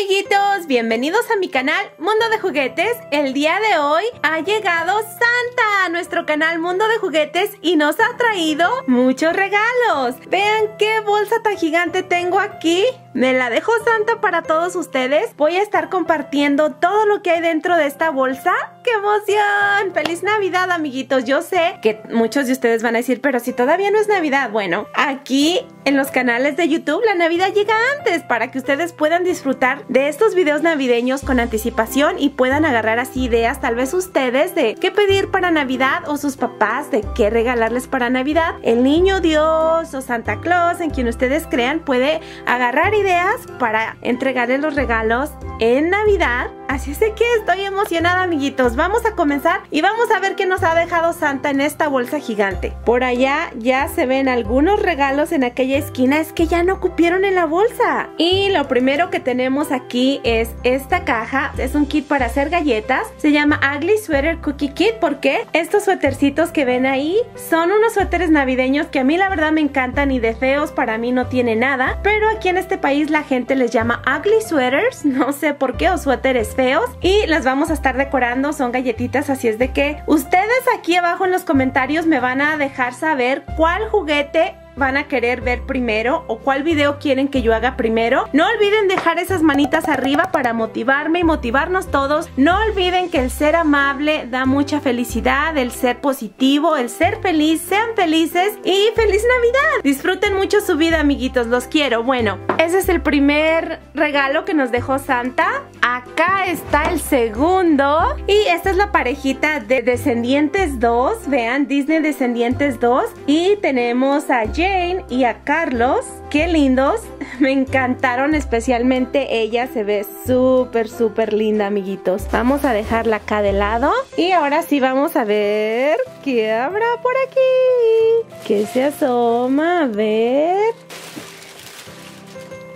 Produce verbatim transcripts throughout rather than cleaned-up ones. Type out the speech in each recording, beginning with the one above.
amiguitos, bienvenidos a mi canal Mundo de Juguetes. El día de hoy ha llegado Santa a nuestro canal Mundo de Juguetes y nos ha traído muchos regalos. Vean qué bolsa tan gigante tengo aquí. Me la dejó Santa para todos ustedes. Voy a estar compartiendo todo lo que hay dentro de esta bolsa. ¡Qué emoción! ¡Feliz Navidad, amiguitos! Yo sé que muchos de ustedes van a decir, pero si todavía no es Navidad. Bueno, aquí en los canales de YouTube la Navidad llega antes para que ustedes puedan disfrutar de estos videos navideños con anticipación y puedan agarrar así ideas, tal vez ustedes, de qué pedir para Navidad o sus papás, de qué regalarles para Navidad. El niño Dios o Santa Claus, en quien ustedes crean, puede agarrar ideas para entregarles los regalos en Navidad. Así es que estoy emocionada, amiguitos. Vamos a comenzar y vamos a ver qué nos ha dejado Santa en esta bolsa gigante. Por allá ya se ven algunos regalos en aquella esquina. Es que ya no cupieron en la bolsa. Y lo primero que tenemos aquí es esta caja. Es un kit para hacer galletas. Se llama Ugly Sweater Cookie Kit porque estos suétercitos que ven ahí son unos suéteres navideños que a mí la verdad me encantan y de feos para mí no tiene nada. Pero aquí en este país la gente les llama Ugly Sweaters. No sé por qué, o suéteres feos. Y las vamos a estar decorando, son galletitas, así es de que ustedes aquí abajo en los comentarios me van a dejar saber cuál juguete van a querer ver primero o cuál video quieren que yo haga primero. No olviden dejar esas manitas arriba para motivarme y motivarnos todos. No olviden que el ser amable da mucha felicidad, el ser positivo, el ser feliz. Sean felices y ¡feliz Navidad! Disfruten mucho su vida, amiguitos, los quiero. Bueno, ese es el primer regalo que nos dejó Santa. Acá está el segundo y esta es la parejita de Descendientes dos. Vean, Disney Descendientes dos, y tenemos a Jane y a Carlos. ¡Qué lindos! Me encantaron, especialmente ella se ve súper, súper linda, amiguitos. Vamos a dejarla acá de lado y ahora sí vamos a ver qué habrá por aquí. ¿Qué se asoma? A ver...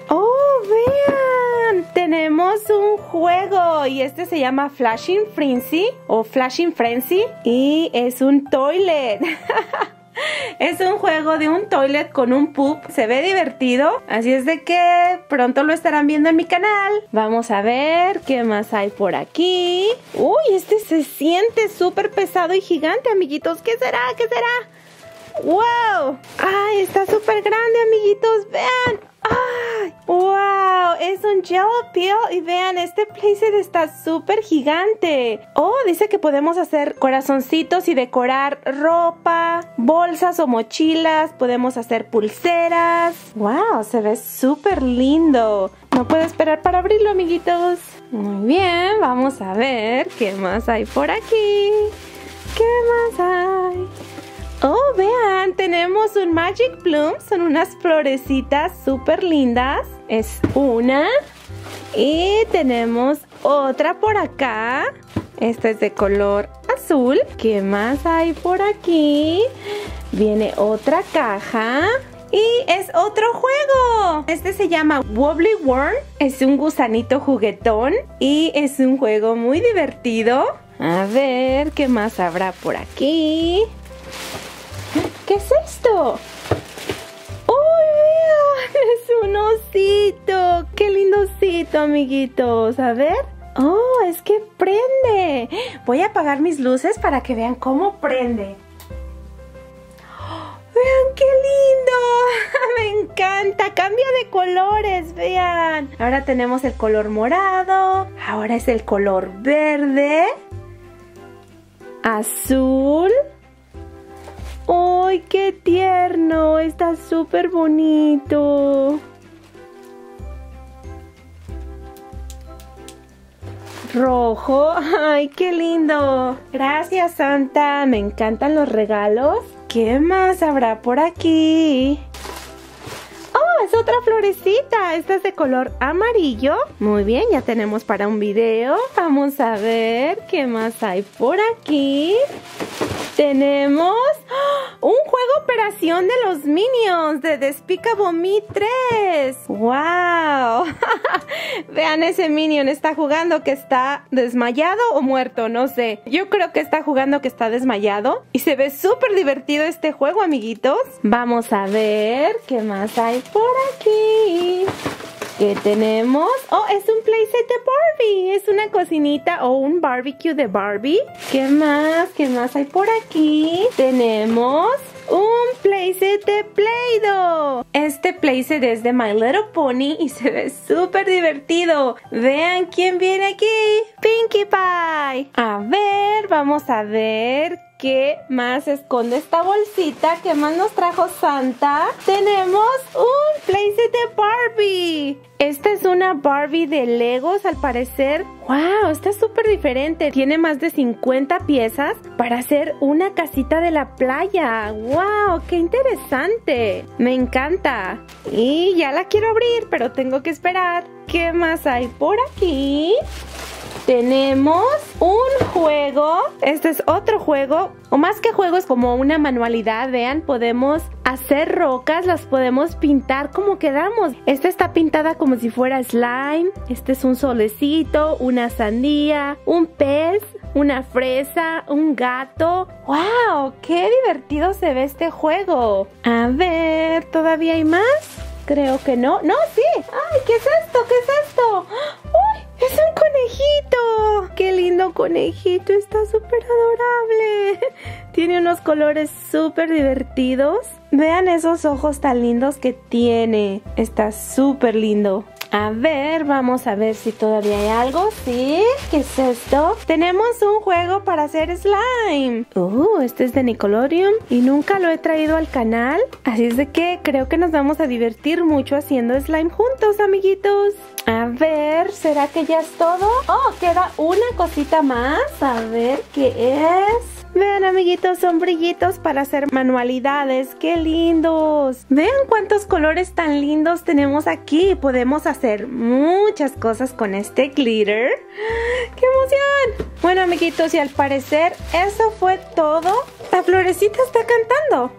¡Oh, vean! Tenemos un juego y este se llama Flashing Frenzy o Flashing Frenzy y es un toilet. Es un juego de un toilet con un poop. Se ve divertido. Así es de que pronto lo estarán viendo en mi canal. Vamos a ver qué más hay por aquí. Uy, este se siente súper pesado y gigante, amiguitos. ¿Qué será? ¿Qué será? ¡Wow! ¡Ay, está súper grande, amiguitos! ¡Vean! ¡Ay! ¡Wow! Es un Jello Peel y vean, este playset está súper gigante. Oh, dice que podemos hacer corazoncitos y decorar ropa, bolsas o mochilas. Podemos hacer pulseras. ¡Wow! Se ve súper lindo. No puedo esperar para abrirlo, amiguitos. Muy bien, vamos a ver qué más hay por aquí. ¿Qué más hay? Oh, vean, tenemos un Magic Bloom. Son unas florecitas súper lindas. Es una. Y tenemos otra por acá. Esta es de color azul. ¿Qué más hay por aquí? Viene otra caja. Y es otro juego. Este se llama Wobbly Worm. Es un gusanito juguetón. Y es un juego muy divertido. A ver, ¿qué más habrá por aquí? ¿Qué es esto? ¡Uy, vean! Es un osito. ¡Qué lindo osito, amiguitos! A ver. ¡Oh, es que prende! Voy a apagar mis luces para que vean cómo prende. ¡Oh, vean qué lindo! ¡Me encanta! ¡Cambia de colores! ¡Vean! Ahora tenemos el color morado. Ahora es el color verde. Azul. ¡Ay, qué tierno! Está súper bonito. Rojo. ¡Ay, qué lindo! Gracias, Santa. Me encantan los regalos. ¿Qué más habrá por aquí? ¡Oh, es otra florecita! Esta es de color amarillo. Muy bien, ya tenemos para un video. Vamos a ver qué más hay por aquí. Tenemos un juego operación de los Minions de Despicable Me tres. ¡Wow! Vean, ese Minion está jugando que está desmayado o muerto, no sé. Yo creo que está jugando que está desmayado. Y se ve súper divertido este juego, amiguitos. Vamos a ver qué más hay por aquí. ¿Qué tenemos? Oh, es un playset de Barbie. Es una cocinita o un barbecue de Barbie. ¿Qué más? ¿Qué más hay por aquí? Tenemos un playset de Play-Doh. Este playset es de My Little Pony y se ve súper divertido. Vean quién viene aquí. Pinkie Pie. A ver, vamos a ver qué más esconde esta bolsita. ¿Qué más nos trajo Santa? Tenemos un playset de Barbie. Esta es una Barbie de Legos al parecer. ¡Wow! Está súper diferente. Tiene más de cincuenta piezas para hacer una casita de la playa. ¡Wow! ¡Qué interesante! Me encanta. Y ya la quiero abrir, pero tengo que esperar. ¿Qué más hay por aquí? Tenemos un juego, este es otro juego, o más que juego es como una manualidad, vean, podemos hacer rocas, las podemos pintar como queramos. Esta está pintada como si fuera slime, este es un solecito, una sandía, un pez, una fresa, un gato. ¡Wow! ¡Qué divertido se ve este juego! A ver, ¿todavía hay más? Creo que no, no, sí. ¡Ay! ¿Qué es esto? ¿Qué es esto? ¡Uy! ¡Es un conejito! ¡Qué lindo conejito! Está súper adorable. Tiene unos colores súper divertidos. Vean esos ojos tan lindos que tiene. Está súper lindo. A ver, vamos a ver si todavía hay algo. ¿Sí? ¿Qué es esto? Tenemos un juego para hacer slime. Uh, este es de Nickelodeon y nunca lo he traído al canal. Así es de que creo que nos vamos a divertir mucho haciendo slime juntos, amiguitos. A ver, ¿será que ya es todo? Oh, queda una cosita más. A ver, ¿qué es? Vean, amiguitos, son brillitos para hacer manualidades. ¡Qué lindos! Vean cuántos colores tan lindos tenemos aquí. Podemos hacer muchas cosas con este glitter. ¡Qué emoción! Bueno, amiguitos, y al parecer eso fue todo. La florecita está cantando.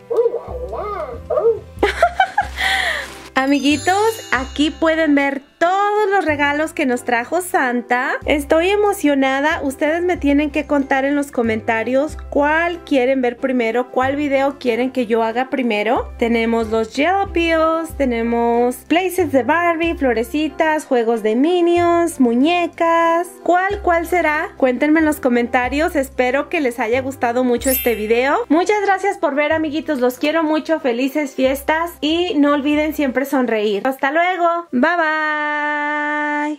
Amiguitos, aquí pueden ver todos los regalos que nos trajo Santa. Estoy emocionada. Ustedes me tienen que contar en los comentarios cuál quieren ver primero, cuál video quieren que yo haga primero. Tenemos los Jello Pills, tenemos places de Barbie, florecitas, juegos de Minions, muñecas. ¿Cuál, cuál será? Cuéntenme en los comentarios. Espero que les haya gustado mucho este video. Muchas gracias por ver, amiguitos. Los quiero mucho. Felices fiestas y no olviden siempre sonreír. Hasta luego. Bye, bye. Bye.